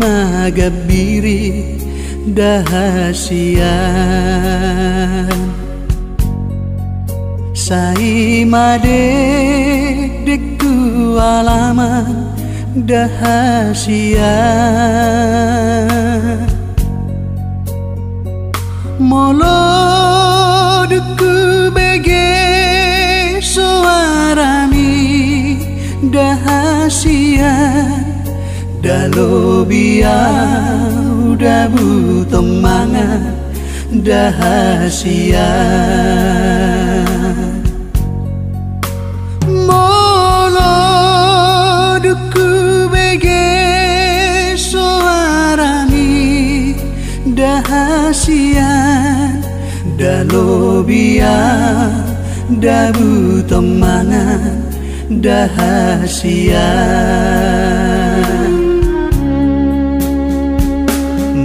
ma gambiri dahasian. Sai madekdek tu alama dahasian. Molodku bege suarami dahasian. Dalobiau dabutong manga dahasian. Molodku bege suarami dahasian. Dalobiau dabutong manga dahasian.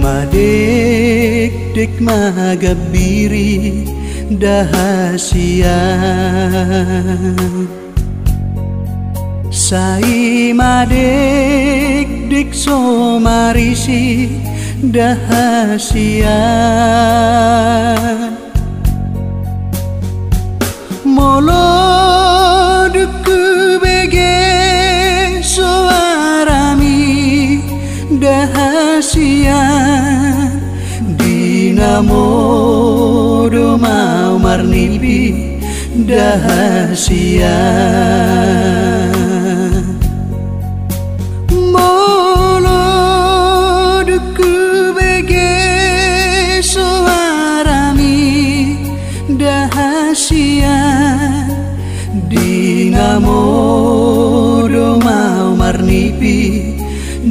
Madekdek ma gambiri dahasian. Sai madekdek somarisi dahasian. Molodku bege suarami dahasian. Modo mau marnibi dahasian. Molodku bege suarami dahasian. Dinamodo mau marnibi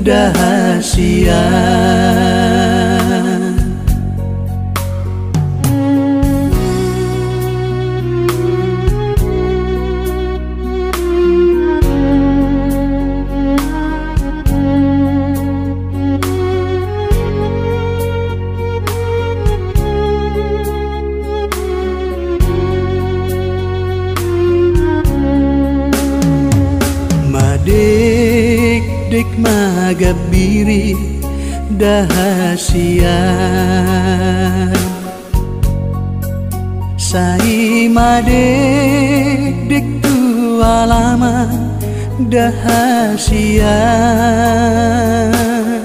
dahasian. Madekdek ma gambiri dahasian. Sai madekdek tu alama dahasian.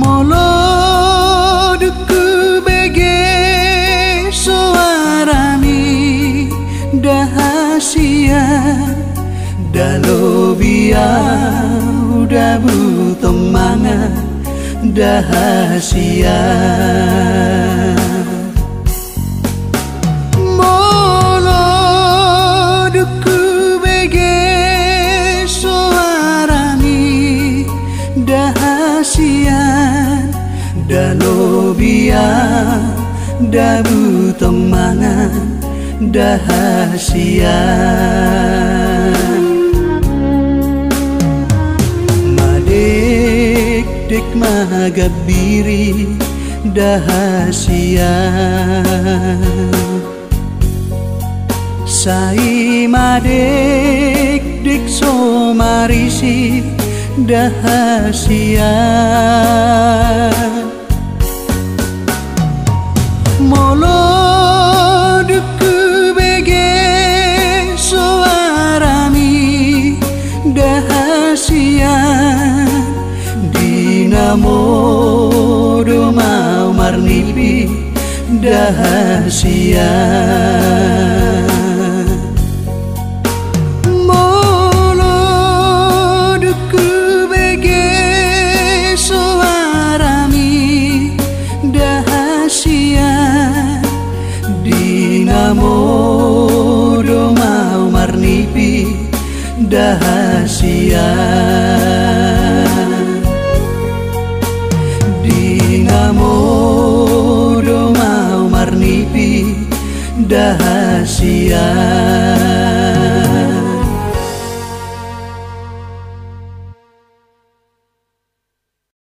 Molodku bege suarami dahasian. Dalobiau dabutong manga dahasian. Molodku bege suarami dahasian. Dalobiau dabutong manga dahasian. Madekdek ma gambiri dahasian. Sai madekdek somarisi dahasian. Molodku bege suarami dahasian. Modo mau marnibi dahasian. Molodku bege suarami dahasian. Dinamodo mau marnibi dahasian. Modo mau marnibi dahasian.